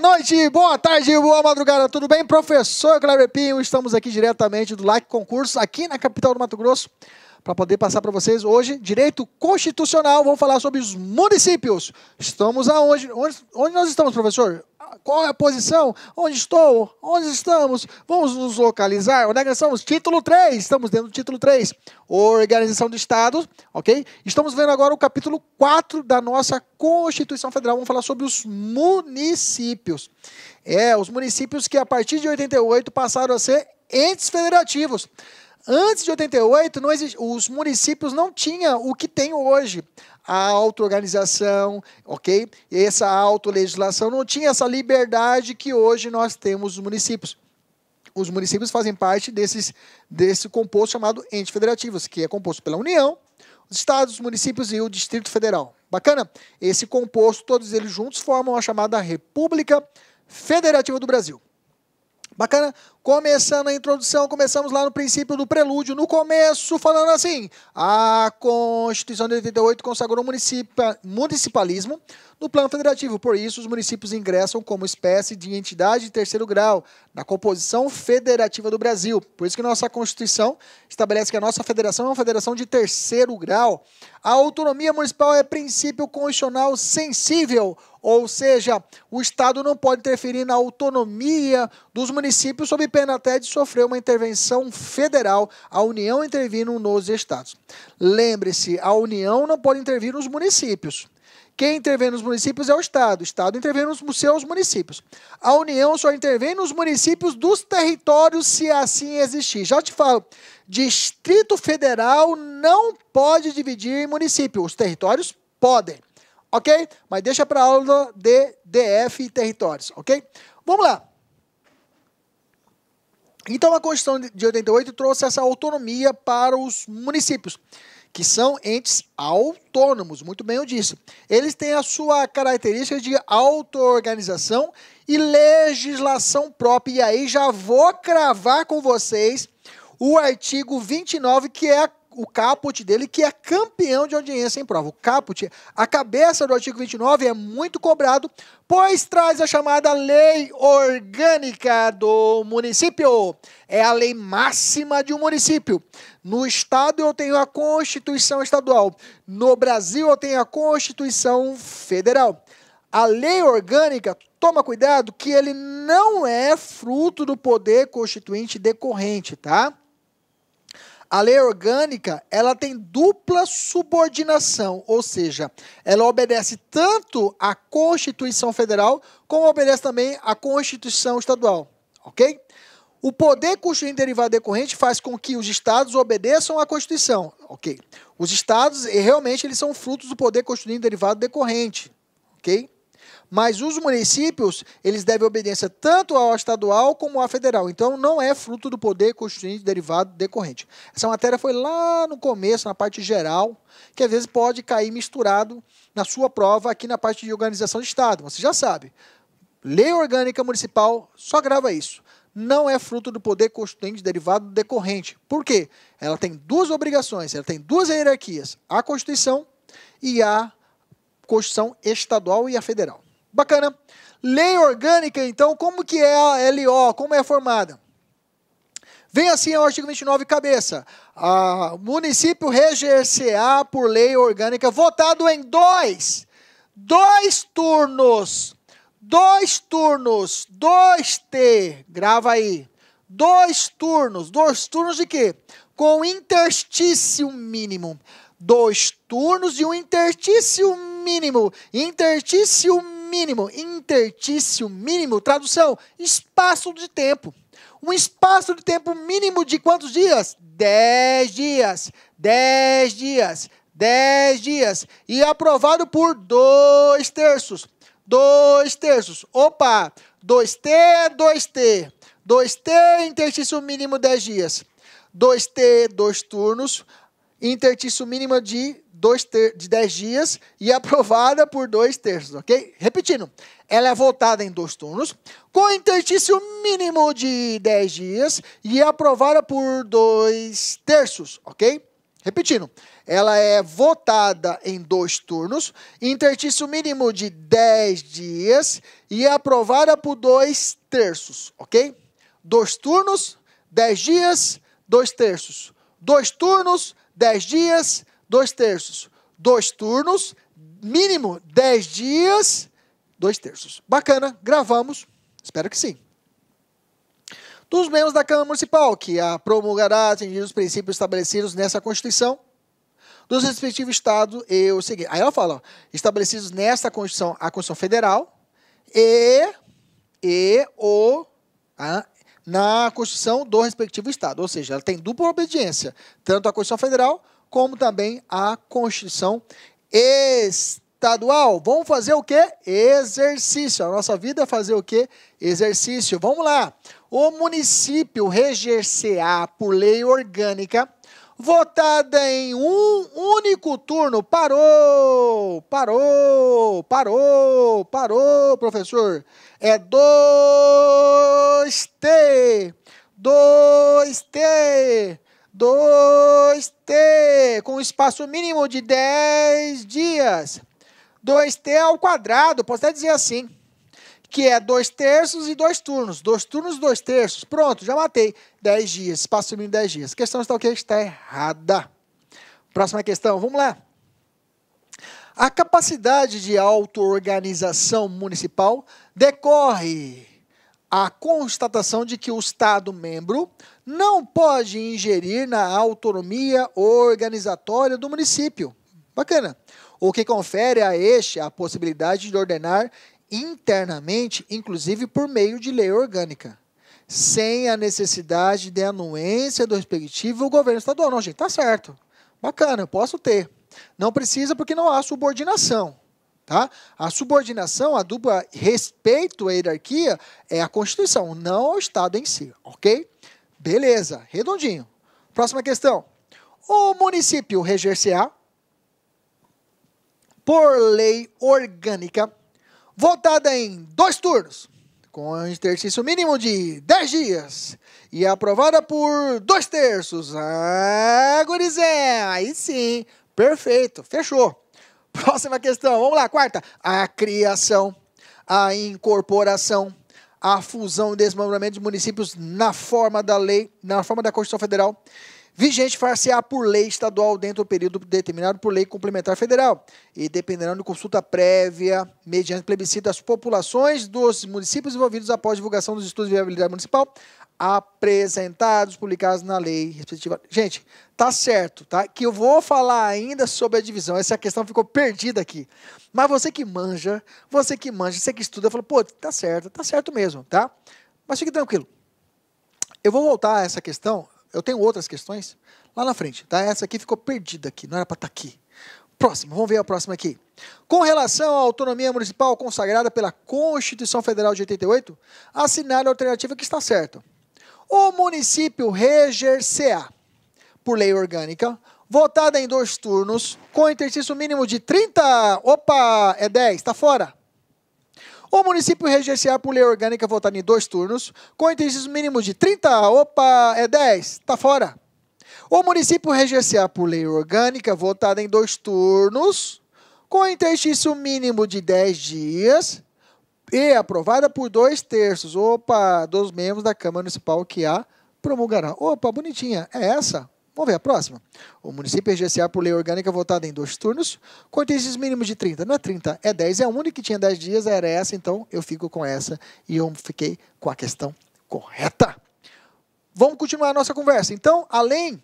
Boa noite, boa tarde, boa madrugada, tudo bem? Professor Clarepinho, estamos aqui diretamente do LAC Concurso, aqui na capital do Mato Grosso, para poder passar para vocês hoje direito constitucional. Vamos falar sobre os municípios. Estamos aonde? Onde nós estamos, professor? Qual é a posição? Onde estou? Onde estamos? Vamos nos localizar. Onde é que estamos? Título 3. Estamos dentro do título 3. Organização de Estados, ok? Estamos vendo agora o capítulo 4 da nossa Constituição Federal. Vamos falar sobre os municípios. Os municípios que a partir de 88 passaram a ser entes federativos. Antes de 88, os municípios não tinham o que tem hoje. A auto-organização, ok? Essa auto-legislação não tinha essa liberdade que hoje nós temos nos municípios. Os municípios fazem parte desse composto chamado entes federativos, que é composto pela União, os estados, os municípios e o Distrito Federal. Bacana? Esse composto, todos eles juntos, formam a chamada República Federativa do Brasil. Bacana? Começando a introdução, começamos lá no princípio do prelúdio, no começo, falando assim: a Constituição de 88 consagrou municipalismo no plano federativo, por isso os municípios ingressam como espécie de entidade de terceiro grau na composição federativa do Brasil. Por isso que nossa Constituição estabelece que a nossa federação é uma federação de terceiro grau. A autonomia municipal é princípio constitucional sensível, ou seja, o Estado não pode interferir na autonomia dos municípios sob pena até de sofrer uma intervenção federal, a União intervindo nos estados. Lembre-se, a União não pode intervir nos municípios. Quem intervém nos municípios é o Estado intervém nos seus municípios. A União só intervém nos municípios dos territórios se assim existir. Já te falo, Distrito Federal não pode dividir em município, os territórios podem, ok? Mas deixa para aula de DF e territórios, ok? Vamos lá. Então, a Constituição de 88 trouxe essa autonomia para os municípios, que são entes autônomos, muito bem eu disse. Eles têm a sua característica de auto-organização e legislação própria. E aí já vou cravar com vocês o artigo 29, que é o caput dele, que é campeão de audiência em prova. O caput, a cabeça do artigo 29, é muito cobrado, pois traz a chamada lei orgânica do município. É a lei máxima de um município. No Estado eu tenho a Constituição Estadual. No Brasil eu tenho a Constituição Federal. A lei orgânica, toma cuidado, que ele não é fruto do poder constituinte decorrente, tá? A lei orgânica, ela tem dupla subordinação, ou seja, ela obedece tanto à Constituição Federal, como obedece também à Constituição Estadual, ok? O poder constituinte derivado decorrente faz com que os estados obedeçam à Constituição, ok? Os estados, realmente, eles são frutos do poder constituinte derivado decorrente, ok? Mas os municípios, eles devem obediência tanto ao estadual como à federal. Então, não é fruto do poder constituinte derivado decorrente. Essa matéria foi lá no começo, na parte geral, que às vezes pode cair misturado na sua prova aqui na parte de organização de Estado. Você já sabe. Lei orgânica municipal, só grava isso. Não é fruto do poder constituinte derivado decorrente. Por quê? Ela tem duas obrigações, ela tem duas hierarquias. A Constituição e a Constituição Estadual e a Federal. Bacana. Lei orgânica, então, como que é a LO? Como é formada? Vem assim ao artigo 29, cabeça. O município reger-se-á por lei orgânica votado em dois turnos, 2T, grava aí, dois turnos de quê? Com interstício mínimo, 2 turnos e um interstício mínimo, interstício mínimo, tradução, espaço de tempo. Um espaço de tempo mínimo de quantos dias? 10 dias. E aprovado por 2/3. 2/3. Opa! 2T. 2T, interstício mínimo 10 dias. 2T, 2 turnos. Interstício mínimo de 10 dias e aprovada por 2/3, ok? Repetindo, ela é votada em 2 turnos, com interstício mínimo de 10 dias e aprovada por 2/3, ok? Repetindo, ela é votada em 2 turnos, interstício mínimo de 10 dias e é aprovada por 2/3, ok? 2 turnos, 10 dias, 2/3. 2 turnos, 10 dias, 2/3. 2 turnos, mínimo 10 dias, 2/3. Bacana, gravamos, espero que sim. Dos membros da Câmara Municipal, que a promulgará atingindo os princípios estabelecidos nessa Constituição, dos respectivos estados e o seguinte. Aí ela fala, ó, estabelecidos nesta Constituição, a Constituição Federal na Constituição do respectivo estado. Ou seja, ela tem dupla obediência, tanto a Constituição Federal como também a Constituição Estadual. Vamos fazer o quê? Exercício. A nossa vida é fazer o quê? Exercício. Vamos lá. O município reger-se-á por lei orgânica, votada em um único turno. Parou, professor. É 2T, com espaço mínimo de 10 dias. 2T², posso até dizer assim, que é 2/3 e 2 turnos. 2 turnos, 2/3. Pronto, já matei. 10 dias, espaço mínimo 10 dias. A questão está o quê? Está errada. Próxima questão, vamos lá. A capacidade de auto-organização municipal decorre a constatação de que o Estado-membro não pode ingerir na autonomia organizatória do município. Bacana. O que confere a este a possibilidade de ordenar internamente, inclusive por meio de lei orgânica, sem a necessidade de anuência do respectivo governo estadual. Não, gente, tá certo. Bacana, eu posso ter. Não precisa porque não há subordinação, tá? A subordinação, a dupla respeito à hierarquia é a Constituição, não o Estado em si, ok? Beleza, redondinho. Próxima questão. O município reger-se-á por lei orgânica votada em 2 turnos, com interstício mínimo de 10 dias, e aprovada por 2/3. Ah, gurizé, aí sim, perfeito, fechou. Próxima questão, vamos lá, quarta. A criação, a incorporação, a fusão e desmembramento de municípios na forma da lei, na forma da Constituição Federal, vigente far-se-á por lei estadual dentro do período determinado por lei complementar federal e dependerão de consulta prévia, mediante plebiscito das populações dos municípios envolvidos após divulgação dos estudos de viabilidade municipal apresentados, publicados na lei respectiva. Gente, tá certo, tá? Que eu vou falar ainda sobre a divisão, essa questão ficou perdida aqui. Mas você que manja, você que estuda, fala, pô, tá certo mesmo, tá? Mas fique tranquilo. Eu vou voltar a essa questão. Eu tenho outras questões lá na frente, tá? Essa aqui ficou perdida aqui, não era para estar aqui. Próximo, vamos ver a próxima aqui. Com relação à autonomia municipal consagrada pela Constituição Federal de 88, assinale a alternativa que está certa. O município reger-se-á por lei orgânica, votada em 2 turnos, com interstício mínimo de 30... Opa, é 10, tá fora. O município reger-se-á por lei orgânica votada em 2 turnos, com interstício mínimo de 30, opa, é 10, tá fora. O município reger-se-á por lei orgânica votada em 2 turnos, com interstício mínimo de 10 dias e aprovada por 2/3, opa, dos membros da Câmara Municipal que a promulgará. Opa, bonitinha, é essa? Vamos ver a próxima. O município reger-se-á por lei orgânica votada em 2 turnos, com interstício mínimo de 30. Não é 30, é 10. É a única que tinha 10 dias, era essa, então eu fico com essa e eu fiquei com a questão correta. Vamos continuar a nossa conversa. Então, além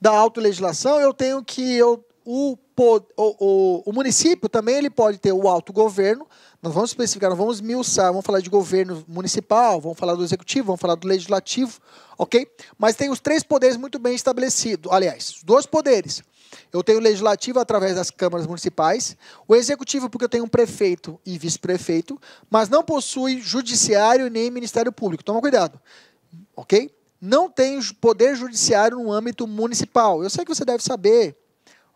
da autolegislação, eu tenho que o município também ele pode ter o autogoverno. Nós vamos especificar, nós vamos esmiuçar, vamos falar de governo municipal, vamos falar do executivo, vamos falar do legislativo, ok? Mas tem os 3 poderes muito bem estabelecidos, aliás, os 2 poderes. Eu tenho o legislativo através das câmaras municipais, o executivo porque eu tenho um prefeito e vice-prefeito, mas não possui judiciário nem Ministério Público. Toma cuidado, ok? Não tem poder judiciário no âmbito municipal. Eu sei que você deve saber,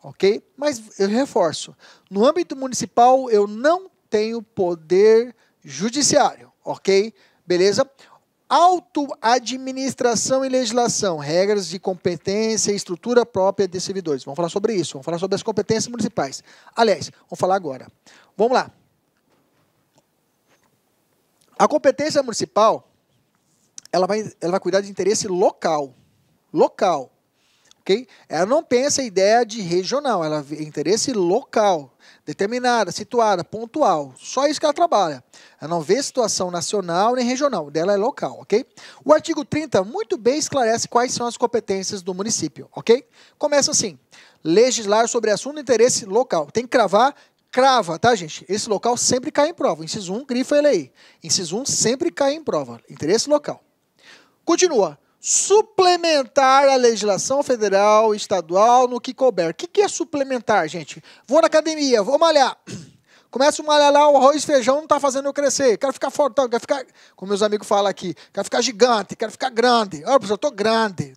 ok? Mas eu reforço. No âmbito municipal, eu não tenho poder judiciário, ok? Beleza? Auto-administração e legislação, regras de competência e estrutura própria de servidores. Vamos falar sobre isso, vamos falar sobre as competências municipais. Aliás, vamos falar agora. Vamos lá. A competência municipal, ela vai cuidar de interesse local. Local. Okay? Ela não pensa a ideia de regional, ela vê interesse local. Determinada, situada, pontual. Só isso que ela trabalha. Ela não vê situação nacional nem regional. Dela é local, ok? O artigo 30 muito bem esclarece quais são as competências do município, ok? Começa assim. Legislar sobre assunto de interesse local. Tem que cravar, crava, tá, gente? Esse local sempre cai em prova. Inciso 1, grifa ele aí. Inciso 1 sempre cai em prova. Interesse local. Continua. Suplementar a legislação federal, estadual, no que couber. O que é suplementar, gente? Vou na academia, vou malhar. Começo a malhar lá, o arroz e feijão não tá fazendo eu crescer. Quero ficar fortão, quero ficar... Como meus amigos falam aqui, quero ficar gigante, quero ficar grande. Ah, professor, tô grande,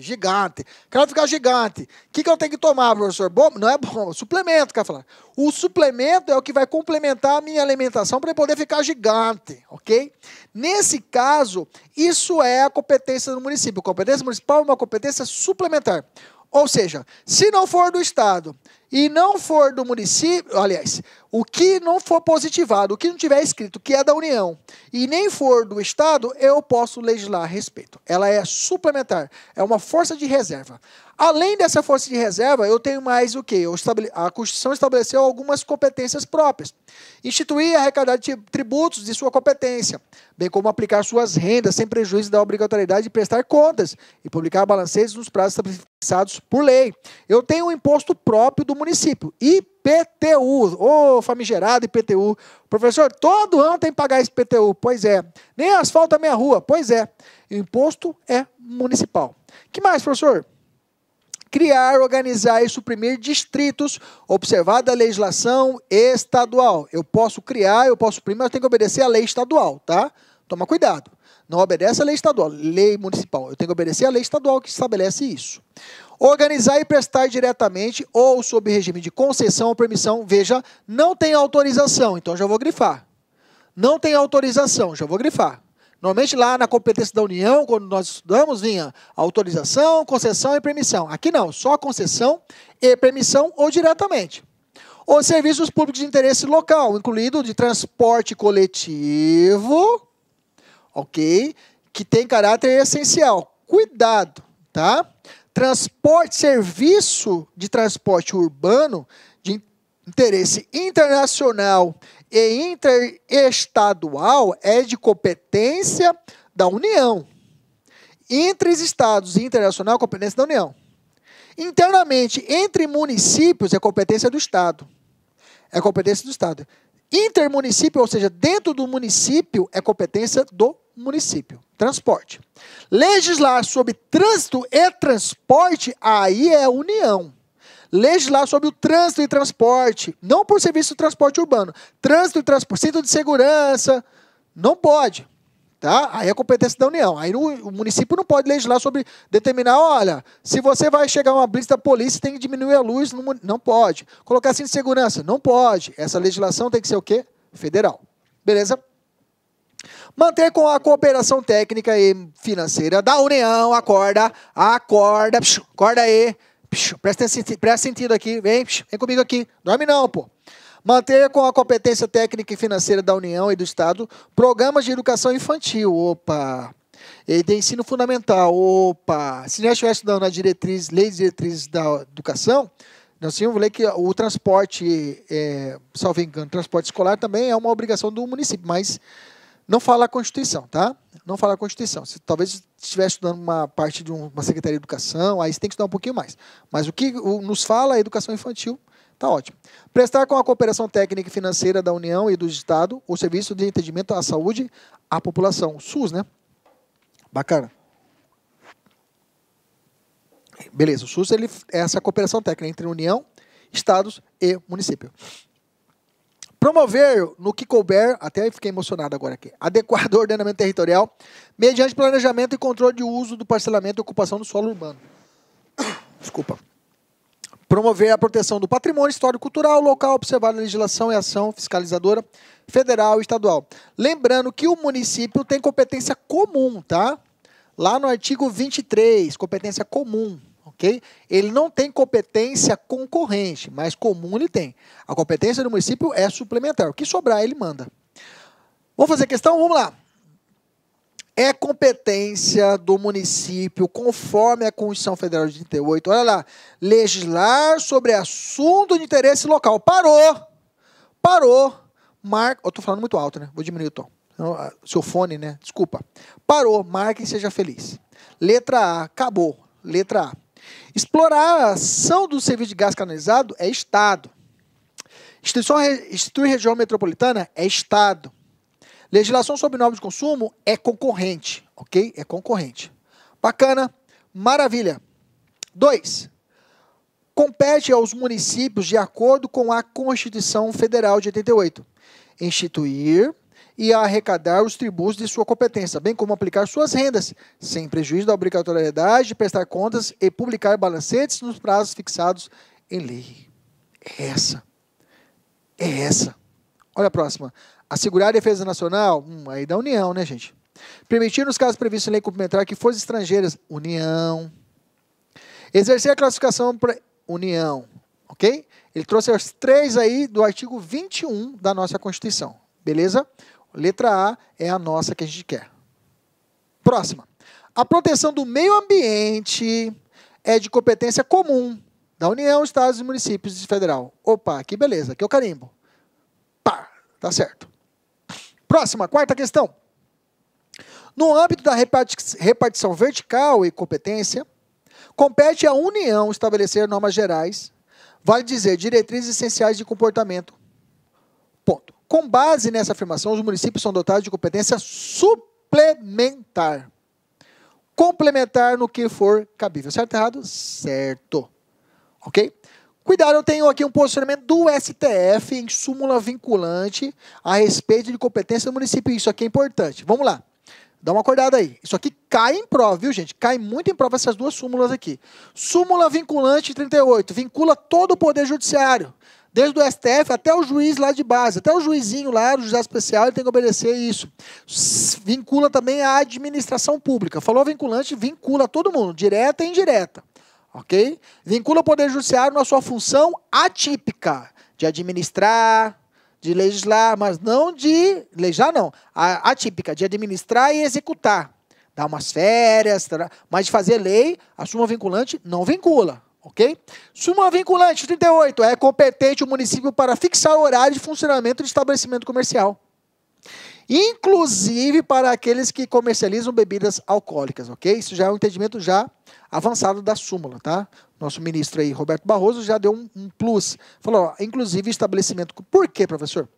gigante. Quero ficar gigante. O que eu tenho que tomar, professor? Bom, não é bom, suplemento, quero falar. O suplemento é o que vai complementar a minha alimentação para poder ficar gigante, ok? Nesse caso, isso é a competência do município. A competência municipal é uma competência suplementar. Ou seja, se não for do Estado e não for do município, aliás, o que não for positivado, o que não tiver escrito, que é da União, e nem for do Estado, eu posso legislar a respeito. Ela é suplementar, é uma força de reserva. Além dessa força de reserva, eu tenho mais o quê? A Constituição estabeleceu algumas competências próprias. Instituir e arrecadar tributos de sua competência, bem como aplicar suas rendas sem prejuízo da obrigatoriedade de prestar contas e publicar balanceiros nos prazos estabelecidos por lei. Eu tenho um imposto próprio do município, IPTU, ô famigerado IPTU. Professor, todo ano tem que pagar esse IPTU. Pois é. Nem asfalto a minha rua. Pois é. O imposto é municipal. Que mais, professor? Criar, organizar e suprimir distritos, observada a legislação estadual. Eu posso criar, eu posso suprimir, mas tenho que obedecer à lei estadual, tá? Toma cuidado. Não obedece à lei estadual, lei municipal. Eu tenho que obedecer à lei estadual que estabelece isso. Organizar e prestar diretamente ou sob regime de concessão ou permissão. Veja, não tem autorização, então já vou grifar. Não tem autorização, já vou grifar. Normalmente lá na competência da União, quando nós estudamos, vinha autorização, concessão e permissão. Aqui não, só concessão e permissão ou diretamente. Ou serviços públicos de interesse local, incluído de transporte coletivo, ok? Que tem caráter essencial. Cuidado, tá? Transporte, serviço de transporte urbano de interesse internacional e interestadual é de competência da União. Entre os estados e internacional é competência da União. Internamente, entre municípios, é competência do Estado. É competência do Estado. Intermunicípio, ou seja, dentro do município, é competência do município. Transporte. Legislar sobre trânsito e transporte, aí é União. Legislar sobre o trânsito e transporte, não por serviço de transporte urbano. Trânsito e transporte, cinto de segurança, não pode. Tá? Aí é competência da União. Aí o município não pode legislar sobre determinar, olha, se você vai chegar uma blitz da polícia, tem que diminuir a luz, não pode. Colocar cinto de segurança, não pode. Essa legislação tem que ser o quê? Federal. Beleza? Manter com a cooperação técnica e financeira da União, acorda aí. Presta sentido aqui, vem comigo aqui, dorme não, pô. Manter com a competência técnica e financeira da União e do Estado programas de educação infantil, opa. E de ensino fundamental, opa. Se não estiver estudando a diretriz, leis e diretrizes da educação, nós tínhamos lei que o transporte, salvo engano, transporte escolar também é uma obrigação do município, mas não fala a Constituição, tá? Não fala a Constituição. Se talvez estiver estudando uma parte de uma Secretaria de Educação, aí você tem que estudar um pouquinho mais. Mas o que nos fala a educação infantil, tá ótimo. Prestar com a cooperação técnica e financeira da União e do Estado o serviço de atendimento à saúde à população. SUS, né? Bacana. Beleza, o SUS é essa cooperação técnica entre União, Estados e município. Promover, no que couber, até fiquei emocionado agora aqui, adequado ordenamento territorial, mediante planejamento e controle de uso do parcelamento e ocupação do solo urbano. Desculpa. Promover a proteção do patrimônio histórico-cultural local, observar a legislação e ação fiscalizadora federal e estadual. Lembrando que o município tem competência comum, tá? Lá no artigo 23, competência comum, ok? Ele não tem competência concorrente, mas comum ele tem. A competência do município é suplementar. O que sobrar, ele manda. Vamos fazer questão? Vamos lá. É competência do município, conforme a Constituição Federal de 1988, olha lá, legislar sobre assunto de interesse local. Parou! Parou! Marca. Eu tô falando muito alto, né? Vou diminuir o tom. Seu fone, né? Desculpa. Parou, marquem e seja feliz. Letra A, acabou. Letra A. Explorar a ação do serviço de gás canalizado é Estado. Instituir região metropolitana é Estado. Legislação sobre normas de consumo é concorrente, ok? É concorrente. Bacana, maravilha. 2. Compete aos municípios, de acordo com a Constituição Federal de 1988, instituir e arrecadar os tributos de sua competência, bem como aplicar suas rendas, sem prejuízo da obrigatoriedade de prestar contas e publicar balancetes nos prazos fixados em lei. É essa. É essa. Olha a próxima. Assegurar a defesa nacional, aí da União, né, gente? Permitir, nos casos previstos em lei complementar, que forças estrangeiras, União. Exercer a classificação para União, ok? Ele trouxe as 3 aí do artigo 21 da nossa Constituição, beleza? Letra A é a nossa que a gente quer. Próxima. A proteção do meio ambiente é de competência comum da União, Estados e Municípios e Federal. Opa, que beleza, aqui é o carimbo. Pá, tá certo. Próxima, 4ª questão. No âmbito da repartição vertical e competência, compete à União estabelecer normas gerais, vale dizer, diretrizes essenciais de comportamento. Ponto. Com base nessa afirmação, os municípios são dotados de competência suplementar. Complementar no que for cabível. Certo ou errado? Certo. Ok? Cuidado, eu tenho aqui um posicionamento do STF em súmula vinculante a respeito de competência do município. Isso aqui é importante. Vamos lá. Dá uma acordada aí. Isso aqui cai em prova, viu, gente? Cai muito em prova essas duas súmulas aqui. Súmula vinculante 38. Vincula todo o poder judiciário. Desde o STF até o juiz lá de base. Até o juizinho lá, o juizado especial, ele tem que obedecer isso. Vincula também a administração pública. Falou vinculante, vincula todo mundo. Direta e indireta. Ok? Vincula o Poder Judiciário na sua função atípica de administrar, de legislar, mas não de... Legislar, não. Atípica, de administrar e executar. Dar umas férias, mas de fazer lei, a súmula vinculante não vincula. Ok? Súmula vinculante 38. É competente o município para fixar o horário de funcionamento de estabelecimento comercial. Inclusive para aqueles que comercializam bebidas alcoólicas, ok? Isso já é um entendimento já avançado da súmula, tá? Nosso ministro aí, Roberto Barroso, já deu um plus. Falou, ó, inclusive estabelecimento... Por quê, professor?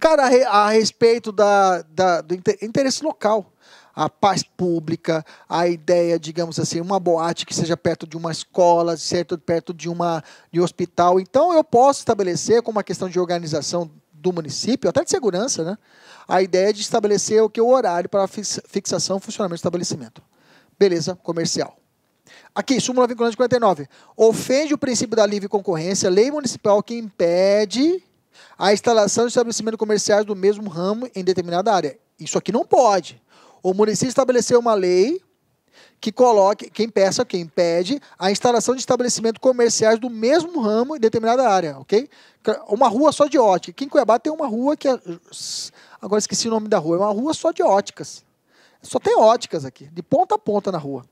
Cara, a respeito do interesse local, a paz pública, a ideia, digamos assim, uma boate que seja perto de uma escola, certo? Perto de um hospital. Então, eu posso estabelecer, como uma questão de organização do município, até de segurança, né? A ideia de estabelecer o horário para fixação e funcionamento do estabelecimento. Beleza, comercial. Aqui, súmula vinculante 49. Ofende o princípio da livre concorrência, lei municipal que impede a instalação de estabelecimentos comerciais do mesmo ramo em determinada área. Isso aqui não pode. O município estabeleceu uma lei que coloque, que impede a instalação de estabelecimentos comerciais do mesmo ramo em determinada área, ok? Uma rua só de ótica. Aqui em Cuiabá tem uma rua que... Agora esqueci o nome da rua. É uma rua só de óticas. Só tem óticas aqui, de ponta a ponta na rua.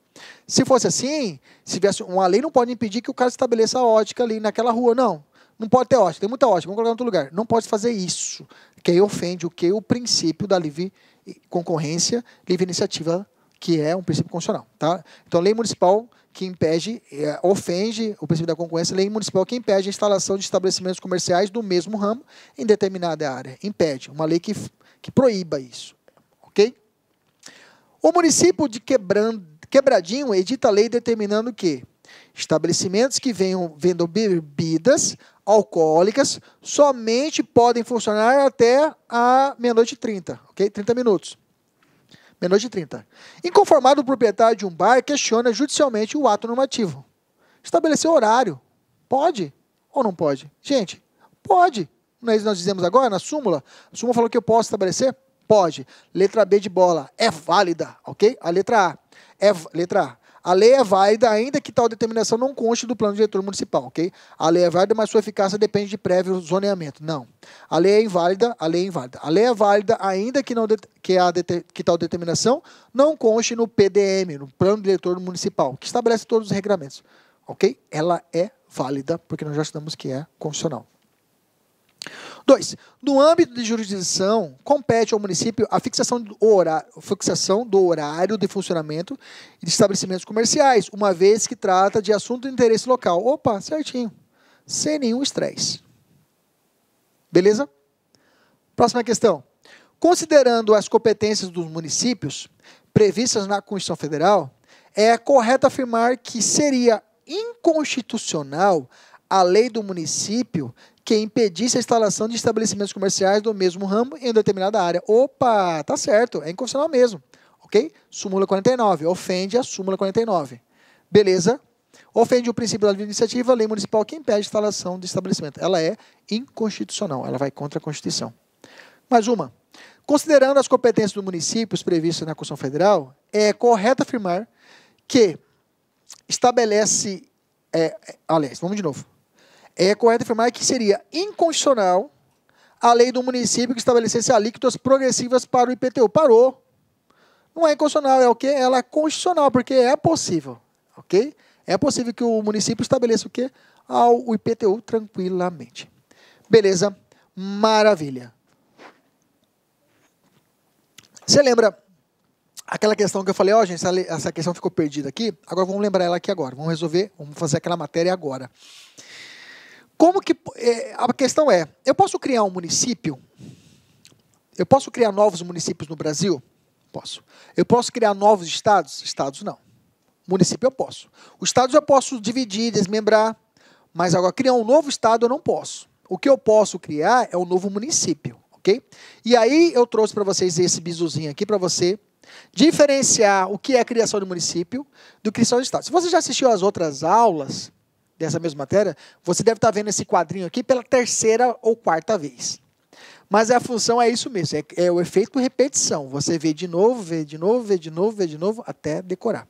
Se fosse assim, se tivesse uma lei, não pode impedir que o cara estabeleça a ótica ali naquela rua, não. Não pode ter ótica, tem muita ótica, vamos colocar em outro lugar. Não pode fazer isso, que aí ofende o que? O princípio da livre concorrência, livre iniciativa, que é um princípio constitucional, tá? Então, lei municipal que impede, ofende o princípio da concorrência, lei municipal que impede a instalação de estabelecimentos comerciais do mesmo ramo em determinada área. Impede, uma lei que proíba isso, ok? O município de Quebradinho edita a lei determinando que estabelecimentos que vendam bebidas alcoólicas somente podem funcionar até a meia-noite e 30, ok? 30 minutos. Menos de 30. Inconformado, o proprietário de um bar questiona judicialmente o ato normativo. Estabelecer horário. Pode ou não pode? Gente, pode. Nós dizemos agora na súmula, a súmula falou que eu posso estabelecer? Pode. Letra B de bola é válida, ok? A letra A. Letra A. A lei é válida, ainda que tal determinação não conste do plano diretor municipal, ok? A lei é válida, mas sua eficácia depende de prévio zoneamento. Não. A lei é inválida, a lei é inválida. A lei é válida, ainda que, tal determinação não conste no PDM, no plano diretor municipal, que estabelece todos os regramentos, ok? Ela é válida, porque nós já estudamos que é constitucional. 2. No âmbito de jurisdição, compete ao município a fixação do horário de funcionamento de estabelecimentos comerciais, uma vez que trata de assunto de interesse local. Opa, certinho. Sem nenhum estresse. Beleza? Próxima questão. Considerando as competências dos municípios previstas na Constituição Federal, é correto afirmar que seria inconstitucional a lei do município que impedisse a instalação de estabelecimentos comerciais do mesmo ramo em determinada área. Opa, tá certo, é inconstitucional mesmo, ok? Súmula 49, ofende a súmula 49. Beleza? Ofende o princípio da livre iniciativa, a lei municipal que impede a instalação de estabelecimento. Ela é inconstitucional, ela vai contra a Constituição. Mais uma. Considerando as competências dos municípios previstas na Constituição Federal, é correto afirmar que estabelece... aliás, vamos de novo. É correto afirmar que seria inconstitucional a lei do município que estabelecesse alíquotas progressivas para o IPTU. Parou. Não é inconstitucional, é o quê? Ela é constitucional, porque é possível. Ok? É possível que o município estabeleça o quê? O IPTU tranquilamente. Beleza? Maravilha. Você lembra aquela questão que eu falei, ó, gente, essa questão ficou perdida aqui, agora vamos lembrar ela aqui agora. Vamos resolver, vamos fazer aquela matéria agora. Como que... a questão é, eu posso criar um município? Eu posso criar novos municípios no Brasil? Posso. Eu posso criar novos estados? Estados não. Município eu posso. Os estados eu posso dividir, desmembrar, mas agora criar um novo estado eu não posso. O que eu posso criar é um novo município, ok? E aí eu trouxe para vocês esse bizuzinho aqui para você diferenciar o que é a criação de município do criação de estado. Se você já assistiu às outras aulas dessa mesma matéria, você deve estar vendo esse quadrinho aqui pela terceira ou quarta vez. Mas a função é isso mesmo, é o efeito repetição. Você vê de novo, vê de novo, vê de novo, vê de novo, até decorar.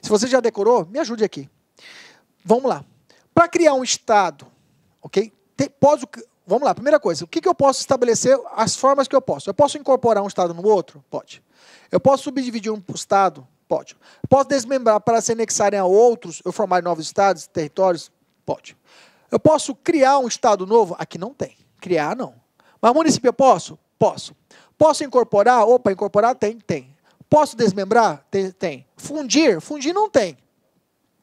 Se você já decorou, me ajude aqui. Vamos lá. Para criar um estado, ok? Vamos lá, primeira coisa, o que eu posso estabelecer, as formas que eu posso? Eu posso incorporar um estado no outro? Pode. Eu posso subdividir um estado? Pode. Posso desmembrar para se anexarem a outros, eu formar novos estados, territórios? Pode. Eu posso criar um estado novo? Aqui não tem. Criar, não. Mas município eu posso? Posso. Posso incorporar? Opa, incorporar tem? Tem. Posso desmembrar? Tem. Fundir? Fundir não tem.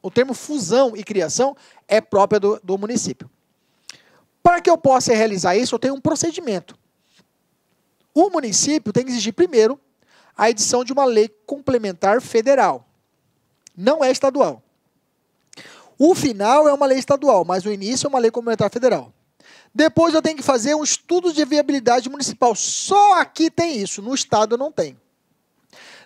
O termo fusão e criação é própria do município. Para que eu possa realizar isso, eu tenho um procedimento. O município tem que exigir primeiro a edição de uma lei complementar federal. Não é estadual. O final é uma lei estadual, mas o início é uma lei complementar federal. Depois eu tenho que fazer um estudo de viabilidade municipal. Só aqui tem isso, no estado não tem.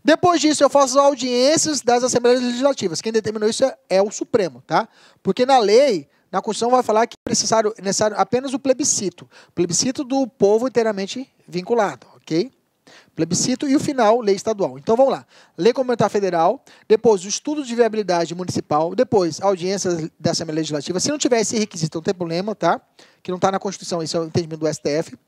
Depois disso eu faço audiências das Assembleias Legislativas. Quem determinou isso é o Supremo, tá? Porque na lei, na Constituição vai falar que é necessário apenas o plebiscito. Plebiscito do povo inteiramente vinculado, ok? Plebiscito e o final, lei estadual. Então vamos lá. Lei complementar federal, depois o estudo de viabilidade municipal, depois audiência da Assembleia Legislativa. Se não tiver esse requisito, não tem problema, tá? Que não está na Constituição, isso é o entendimento do STF.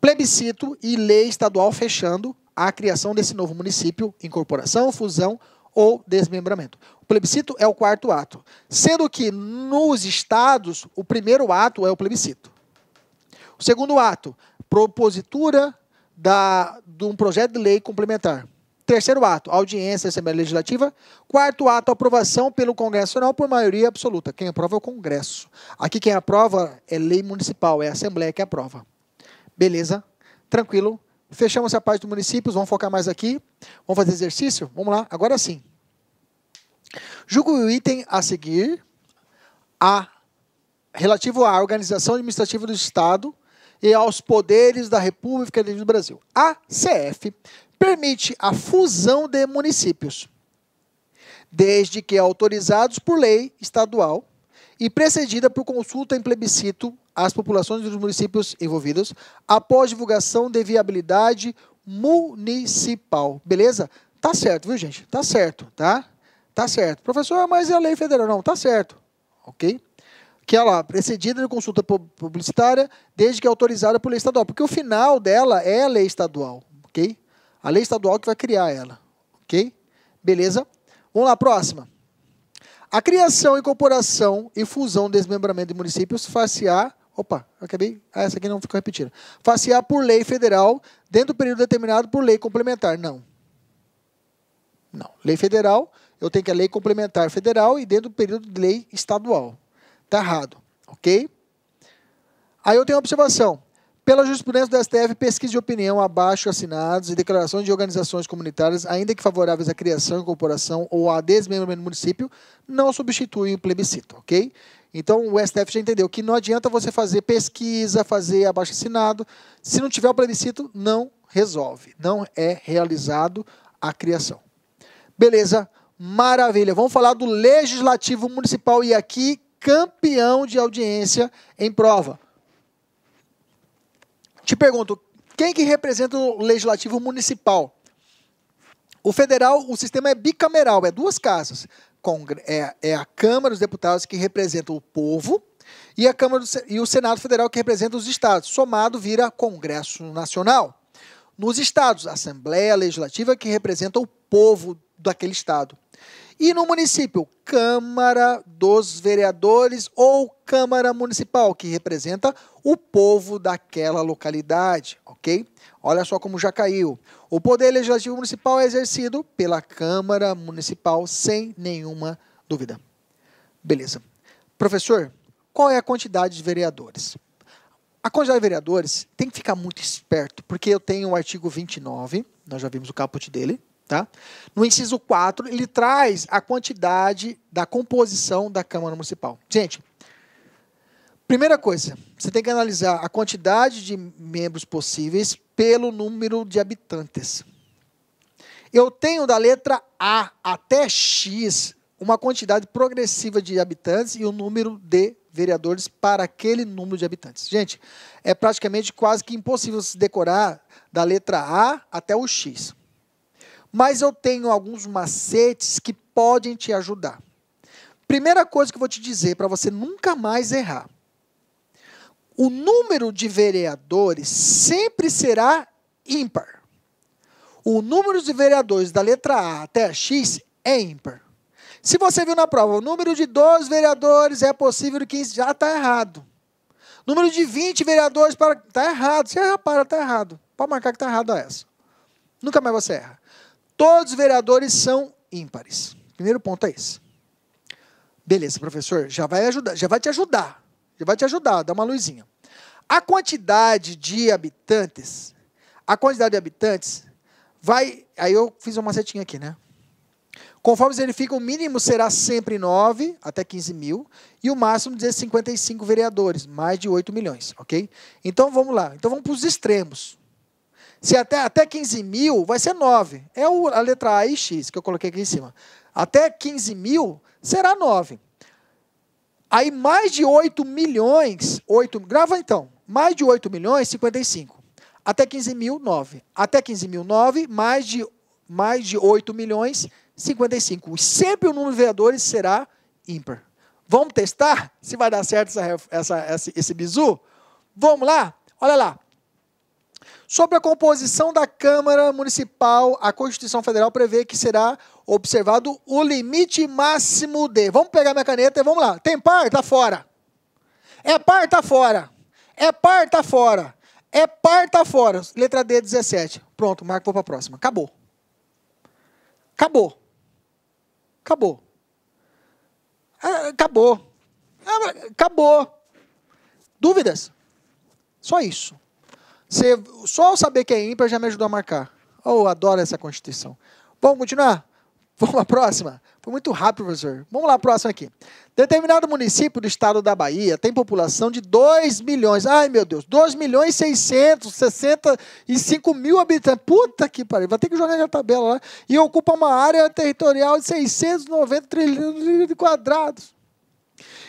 Plebiscito e lei estadual fechando a criação desse novo município, incorporação, fusão ou desmembramento. O plebiscito é o quarto ato. Sendo que nos estados, o primeiro ato é o plebiscito. O segundo ato, propositura de um projeto de lei complementar. Terceiro ato, audiência da Assembleia Legislativa. Quarto ato, aprovação pelo Congresso Nacional por maioria absoluta. Quem aprova é o Congresso. Aqui quem aprova é lei municipal, é a Assembleia que aprova. Beleza? Tranquilo. Fechamos a parte dos municípios, vamos focar mais aqui. Vamos fazer exercício? Vamos lá, agora sim. Julgue o item a seguir, relativo à organização administrativa do Estado e aos poderes da República Federativa do Brasil. A CF permite a fusão de municípios, desde que autorizados por lei estadual e precedida por consulta em plebiscito às populações dos municípios envolvidos após divulgação de viabilidade municipal. Beleza? Tá certo, viu, gente? Tá certo, tá? Tá certo. Professor, mas é a lei federal? Não, tá certo. Ok? Que ela é precedida de consulta publicitária desde que é autorizada por lei estadual. Porque o final dela é a lei estadual, ok? A lei estadual que vai criar ela, ok? Beleza? Vamos lá, próxima. A criação, incorporação e fusão, desmembramento de municípios far-se-á... Opa, acabei... Ah, essa aqui não ficou repetida. Far-se-á por lei federal dentro do período determinado por lei complementar. Não. Não. Lei federal, eu tenho que a lei complementar federal e dentro do período de lei estadual. Tá errado, ok? Aí eu tenho uma observação. Pela jurisprudência do STF, pesquisa de opinião abaixo assinados e declarações de organizações comunitárias, ainda que favoráveis à criação, incorporação ou a desmembramento do município, não substituem o plebiscito, ok? Então, o STF já entendeu que não adianta você fazer pesquisa, fazer abaixo assinado. Se não tiver o plebiscito, não resolve. Não é realizado a criação. Beleza? Maravilha. Vamos falar do Legislativo Municipal e aqui, campeão de audiência em prova. Te pergunto, quem que representa o Legislativo Municipal? O federal, o sistema é bicameral, é duas casas. É a Câmara dos Deputados que representa o povo e, e o Senado Federal que representa os estados. Somado vira Congresso Nacional. Nos estados, a Assembleia Legislativa que representa o povo daquele estado. E no município, Câmara dos Vereadores ou Câmara Municipal, que representa o povo daquela localidade, ok? Olha só como já caiu. O poder legislativo municipal é exercido pela Câmara Municipal, sem nenhuma dúvida. Beleza. Professor, qual é a quantidade de vereadores? A quantidade de vereadores tem que ficar muito esperto, porque eu tenho o artigo 29, nós já vimos o caput dele. Tá? No inciso 4, ele traz a quantidade da composição da Câmara Municipal. Gente, primeira coisa, você tem que analisar a quantidade de membros possíveis pelo número de habitantes. Eu tenho da letra A até X uma quantidade progressiva de habitantes e o número de vereadores para aquele número de habitantes. Gente, é praticamente quase que impossível se decorar da letra A até o X. Mas eu tenho alguns macetes que podem te ajudar. Primeira coisa que eu vou te dizer, para você nunca mais errar. O número de vereadores sempre será ímpar. O número de vereadores da letra A até a X é ímpar. Se você viu na prova, o número de 12 vereadores é possível 15, já está errado. Número de 20 vereadores, está errado. Se errar, está errado. Pode marcar que está errado essa. Nunca mais você erra. Todos os vereadores são ímpares. Primeiro ponto é esse. Beleza, professor, já vai ajudar, já vai te ajudar. Já vai te ajudar, dá uma luzinha. A quantidade de habitantes, aí eu fiz uma setinha aqui, né? Conforme verifica, o mínimo será sempre 9 até 15 mil e o máximo de 55 vereadores, mais de 8 milhões, ok? Então vamos lá, então vamos para os extremos. Se até 15 mil, vai ser 9. É a letra A e X, que eu coloquei aqui em cima. Até 15 mil, será 9. Aí, mais de 8 milhões... grava, então. Mais de 8 milhões, 55. Até 15 mil, 9. Até 15 mil, 9. Mais de 8 milhões, 55. Sempre o número de vereadores será ímpar. Vamos testar se vai dar certo esse bizu? Vamos lá? Olha lá. Sobre a composição da Câmara Municipal, a Constituição Federal prevê que será observado o limite máximo de... Vamos pegar minha caneta e vamos lá. Tem par? Tá fora. É par? Tá fora. É par? Tá fora. É par? Tá fora. Letra D, 17. Pronto, Marco, vou para a próxima. Acabou. Acabou. Acabou. Acabou. Acabou. Dúvidas? Só isso. Só eu saber que é ímpar já me ajudou a marcar. Oh, adoro essa Constituição. Vamos continuar? Vamos à próxima? Foi muito rápido, professor. Vamos lá, a próxima aqui. Determinado município do estado da Bahia tem população de 2 milhões. Ai, meu Deus. 2 milhões e 665 mil habitantes. Puta que pariu. Vai ter que jogar na tabela lá. E ocupa uma área territorial de 690 trilhões de quadrados.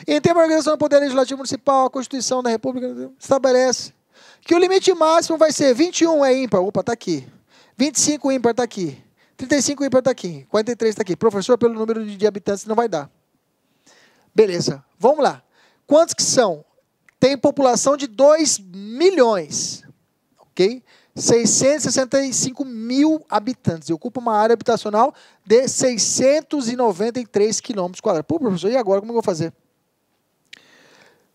Em termos de organização do Poder Legislativo Municipal, a Constituição da República estabelece que o limite máximo vai ser 21 é ímpar, opa, está aqui, 25 ímpar está aqui, 35 ímpar está aqui, 43 está aqui. Professor, pelo número de habitantes não vai dar. Beleza, vamos lá. Quantos que são? Tem população de 2 milhões, ok? 665 mil habitantes, e ocupa uma área habitacional de 693 quilômetros quadrados. Pô, professor, e agora como eu vou fazer?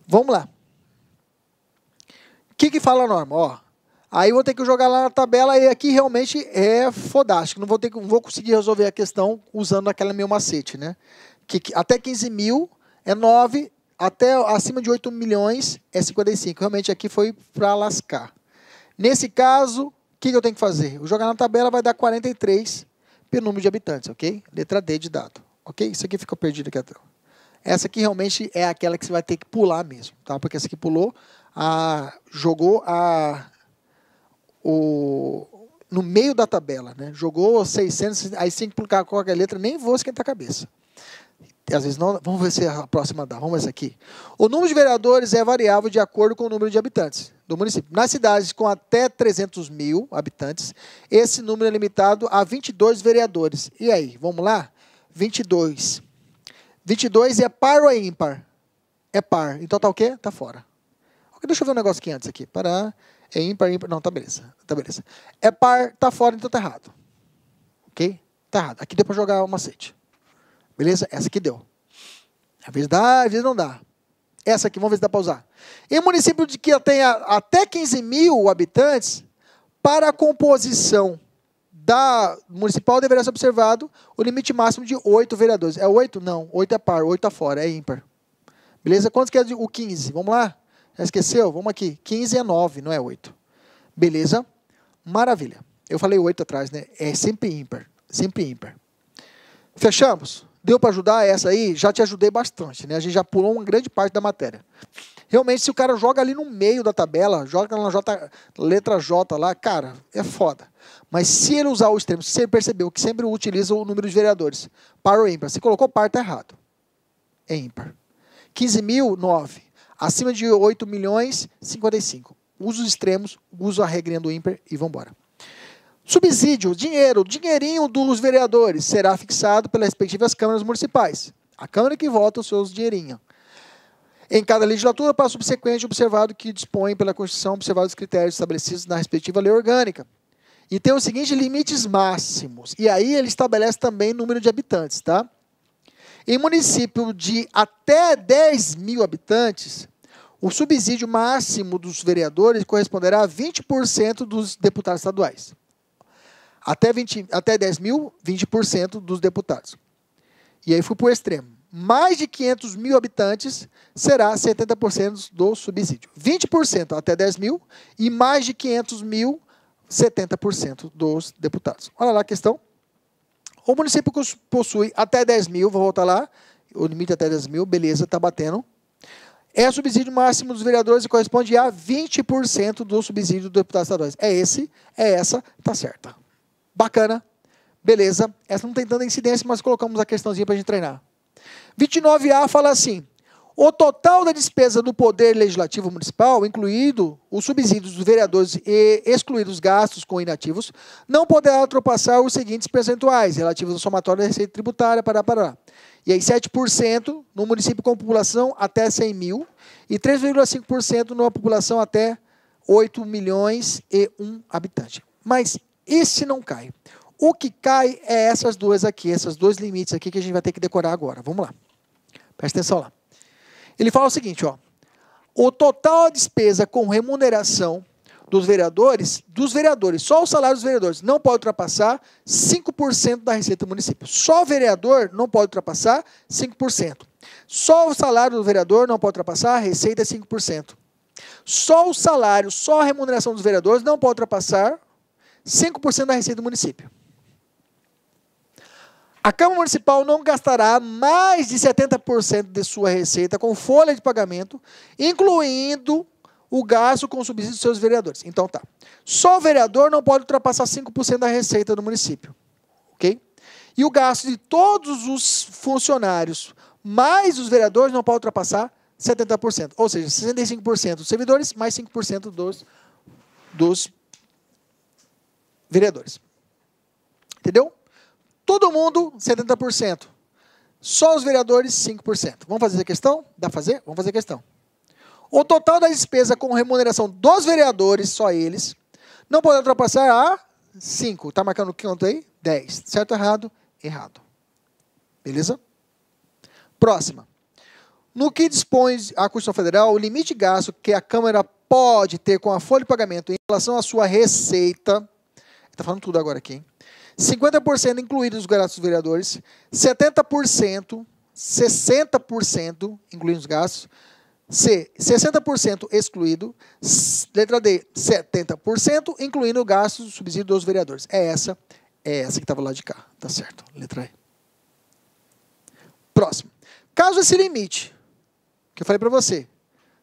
Vamos lá. O que que fala a norma? Ó, aí eu vou ter que jogar lá na tabela, e aqui realmente é fodástico, não vou conseguir resolver a questão usando aquela meu macete, né? Que até 15 mil é 9, até acima de 8 milhões é 55. Realmente aqui foi para lascar. Nesse caso, o que eu tenho que fazer? O jogar na tabela vai dar 43 pelo número de habitantes, ok? Letra D de dado, ok? Isso aqui ficou perdido aqui atrás. Essa aqui realmente é aquela que você vai ter que pular mesmo, tá? Porque essa aqui pulou, no meio da tabela, né? Jogou 600, aí tem que pular qualquer letra, nem vou esquentar a cabeça. Às vezes não, vamos ver se a próxima dá, vamos ver essa aqui. O número de vereadores é variável de acordo com o número de habitantes do município. Nas cidades com até 300 mil habitantes, esse número é limitado a 22 vereadores. E aí, vamos lá? 22. 22 é par ou é ímpar? É par. Então tá o quê? Tá fora. Deixa eu ver um negócio aqui antes aqui. Pará, é ímpar, ímpar. Não, tá beleza. Tá beleza. É par, tá fora, então tá errado. Ok? Tá errado. Aqui deu pra jogar o macete. Beleza? Essa aqui deu. Às vezes dá, às vezes não dá. Essa aqui, vamos ver se dá para usar. Em município de que tenha até 15 mil habitantes, para a composição da municipal deverá ser observado o limite máximo de 8 vereadores. É 8? Não. 8 é par, 8 está fora, é ímpar. Beleza? Quantos que é o 15? Vamos lá? Já esqueceu? Vamos aqui. 15 é 9, não é 8. Beleza? Maravilha. Eu falei 8 atrás, né? É sempre ímpar. Sempre ímpar. Fechamos? Deu para ajudar essa aí? Já te ajudei bastante, né? A gente já pulou uma grande parte da matéria. Realmente, se o cara joga ali no meio da tabela, joga na letra J lá, cara, é foda. Mas se ele usar o extremo, se ele percebeu que sempre utiliza o número de vereadores, par ou ímpar. Se colocou par, tá errado. É ímpar. 15 mil, 9. Acima de 8 milhões, 55. Usa os extremos, usa a regrinha do ímpar e vambora. Subsídio, dinheiro, dinheirinho dos vereadores será fixado pelas respectivas câmaras municipais. A Câmara que vota os seus dinheirinhos. Em cada legislatura, para subsequente, observado que dispõe pela Constituição, observados os critérios estabelecidos na respectiva lei orgânica. E tem os seguintes limites máximos. E aí ele estabelece também número de habitantes, tá? Em município de até 10 mil habitantes, o subsídio máximo dos vereadores corresponderá a 20% dos deputados estaduais. Até 10 mil, 20% dos deputados. E aí fui para o extremo. Mais de 500 mil habitantes será 70% do subsídio. 20% até 10 mil e mais de 500 mil, 70% dos deputados. Olha lá a questão. O município possui até 10 mil, vou voltar lá, o limite até 10 mil, beleza, está batendo. É o subsídio máximo dos vereadores e corresponde a 20% do subsídio dos deputados estaduais. É esse, é essa, está certa. Bacana, beleza. Essa não tem tanta incidência, mas colocamos a questãozinha para a gente treinar. 29A fala assim: o total da despesa do Poder Legislativo Municipal, incluído os subsídios dos vereadores e excluídos os gastos com inativos, não poderá ultrapassar os seguintes percentuais relativos ao somatório da receita tributária, pará. E aí 7% no município com população até 100 mil e 3,5% numa população até 8 milhões e 1 habitante. Mas esse não cai. O que cai é essas duas aqui, esses dois limites aqui que a gente vai ter que decorar agora. Vamos lá. Presta atenção lá. Ele fala o seguinte, ó. O total da despesa com remuneração dos vereadores, só o salário dos vereadores, não pode ultrapassar 5% da receita do município. Só o vereador não pode ultrapassar 5%. Só o salário do vereador não pode ultrapassar, a receita é 5%. Só o salário, só a remuneração dos vereadores não pode ultrapassar 5% da receita do município. A Câmara Municipal não gastará mais de 70% de sua receita com folha de pagamento, incluindo o gasto com o subsídio dos seus vereadores. Então tá. Só o vereador não pode ultrapassar 5% da receita do município. Ok? E o gasto de todos os funcionários mais os vereadores não podem ultrapassar 70%. Ou seja, 65% dos servidores, mais 5% dos vereadores. Entendeu? Todo mundo, 70%. Só os vereadores, 5%. Vamos fazer a questão? Dá para fazer? Vamos fazer a questão. O total da despesa com remuneração dos vereadores, só eles, não pode ultrapassar a 5. Está marcando quanto aí? 10. Certo, errado? Errado. Beleza? Próxima. No que dispõe a Constituição Federal, o limite de gasto que a Câmara pode ter com a folha de pagamento em relação à sua receita, está falando tudo agora aqui, hein? 50% incluídos os gastos dos vereadores, 70%, 60% incluindo os gastos, C, 60% excluído, letra D, 70% incluindo o gasto do subsídio dos vereadores. É essa que estava lá de cá, tá certo? Letra E. Próximo. Caso esse limite, que eu falei para você,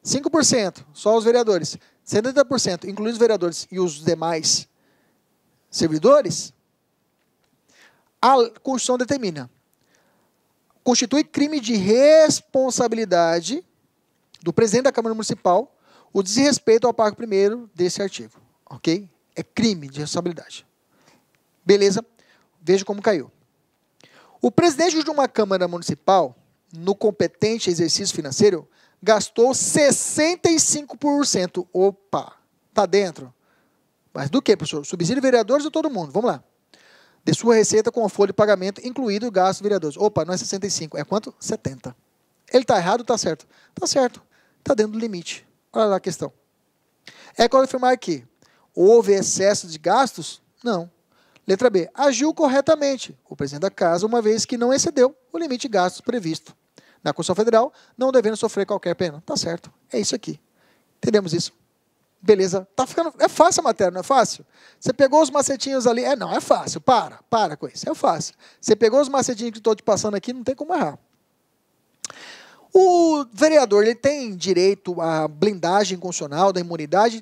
5%, só os vereadores, 70%, incluindo os vereadores e os demais servidores, a Constituição determina. Constitui crime de responsabilidade do presidente da Câmara Municipal o desrespeito ao parágrafo 1º desse artigo. Ok? É crime de responsabilidade. Beleza? Veja como caiu. O presidente de uma Câmara Municipal, no competente exercício financeiro, gastou 65%. Opa! Está dentro. Mas do que, professor? Subsídio vereadores ou todo mundo? Vamos lá. De sua receita com a folha de pagamento, incluído o gasto vereadores. Opa, não é 65, é quanto? 70. Ele está errado ou está certo? Está certo. Está dentro do limite. Olha lá a questão. É quando afirmar que houve excesso de gastos? Não. Letra B. Agiu corretamente o presidente da casa, uma vez que não excedeu o limite de gastos previsto na Constituição Federal, não devendo sofrer qualquer pena. Está certo. É isso aqui. Entendemos isso. Beleza, tá ficando. É fácil a matéria, não é fácil? Você pegou os macetinhos ali. É, não, é fácil. Para com isso. É fácil. Você pegou os macetinhos que estou te passando aqui, não tem como errar. O vereador, ele tem direito à blindagem constitucional da imunidade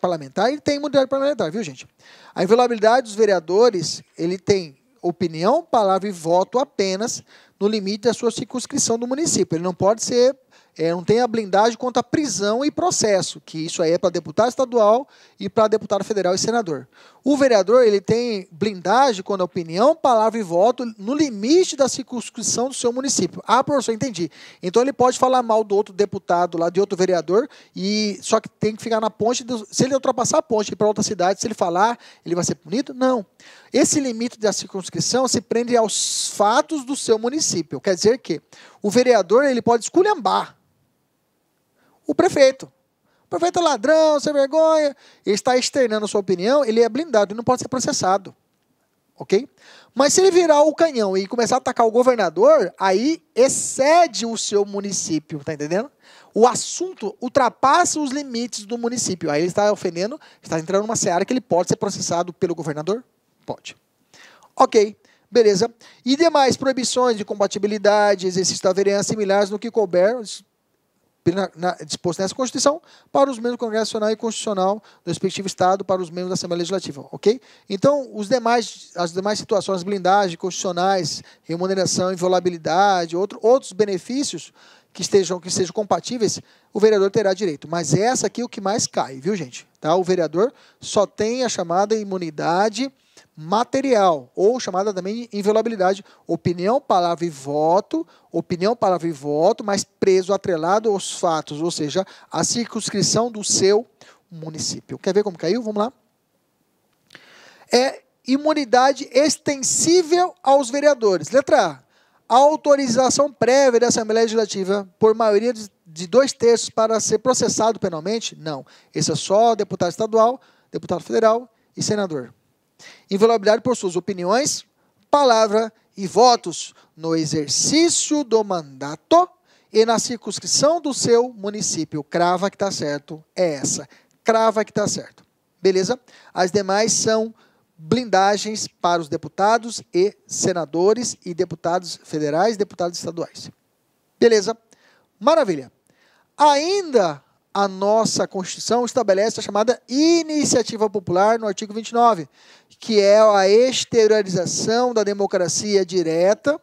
parlamentar. Ele tem imunidade parlamentar, viu, gente? A inviolabilidade dos vereadores, ele tem opinião, palavra e voto apenas no limite da sua circunscrição do município. Ele não pode ser. Não tem a blindagem quanto à prisão e processo, que isso aí é para deputado estadual e para deputado federal e senador. O vereador, ele tem blindagem quanto à opinião, palavra e voto no limite da circunscrição do seu município. Ah, professor, entendi. Então ele pode falar mal do outro deputado, lá de outro vereador, e só que tem que ficar na ponte. Se ele ultrapassar a ponte e ir para outra cidade, se ele falar, ele vai ser punido? Não. Esse limite da circunscrição se prende aos fatos do seu município. Quer dizer que o vereador, ele pode esculhambar o prefeito. O prefeito é ladrão, sem vergonha, ele está externando a sua opinião, ele é blindado, ele não pode ser processado. Ok? Mas se ele virar o canhão e começar a atacar o governador, aí excede o seu município, tá entendendo? O assunto ultrapassa os limites do município, aí ele está ofendendo, está entrando numa seara que ele pode ser processado pelo governador? Pode. Ok. Beleza. E demais proibições de compatibilidade, exercício da vereança similares no que couber disposto nessa Constituição para os membros congressional e constitucional do respectivo Estado para os membros da Assembleia Legislativa, ok? Então, as demais situações, blindagem, constitucionais, remuneração, inviolabilidade, outros benefícios que sejam compatíveis, o vereador terá direito. Mas essa aqui é o que mais cai, viu, gente? Tá? O vereador só tem a chamada imunidade material, ou chamada também inviolabilidade, opinião, palavra e voto, mas preso, atrelado aos fatos, ou seja, a circunscrição do seu município. Quer ver como caiu? Vamos lá. É imunidade extensível aos vereadores. Letra A. Autorização prévia da Assembleia Legislativa por maioria de 2/3 para ser processado penalmente? Não. Esse é só deputado estadual, deputado federal e senador. Inviolabilidade por suas opiniões, palavra e votos no exercício do mandato e na circunscrição do seu município. Crava que está certo, é essa. Crava que está certo. Beleza? As demais são blindagens para os deputados e senadores e deputados federais, deputados estaduais. Beleza? Maravilha. Ainda a nossa Constituição estabelece a chamada iniciativa popular no artigo 29, que é a exteriorização da democracia direta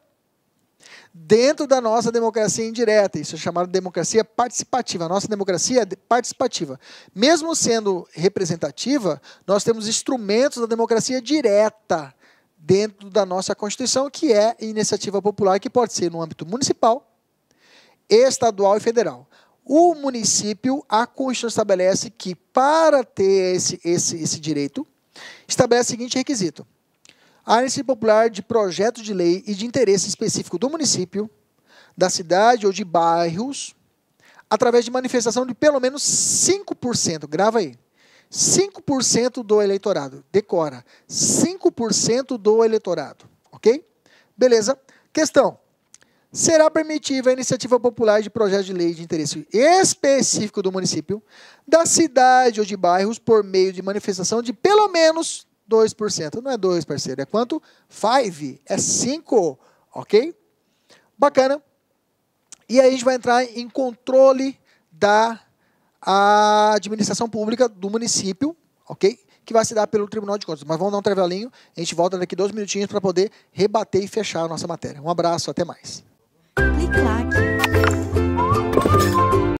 dentro da nossa democracia indireta. Isso é chamado de democracia participativa. A nossa democracia é participativa. Mesmo sendo representativa, nós temos instrumentos da democracia direta dentro da nossa Constituição, que é iniciativa popular, que pode ser no âmbito municipal, estadual e federal. O município, a Constituição estabelece que, para ter esse direito, estabelece o seguinte requisito. A iniciativa popular de projeto de lei e de interesse específico do município, da cidade ou de bairros, através de manifestação de pelo menos 5%, grava aí, 5% do eleitorado, decora, 5% do eleitorado, ok? Beleza? Questão, será permitida a iniciativa popular de projeto de lei de interesse específico do município, da cidade ou de bairros, por meio de manifestação de pelo menos 2%. Não é 2, parceiro. É quanto? 5. É 5. Ok? Bacana. E aí a gente vai entrar em controle da administração pública do município, ok? Que vai se dar pelo Tribunal de Contas. Mas vamos dar um travelinho. A gente volta daqui 2 minutinhos para poder rebater e fechar a nossa matéria. Um abraço. Até mais.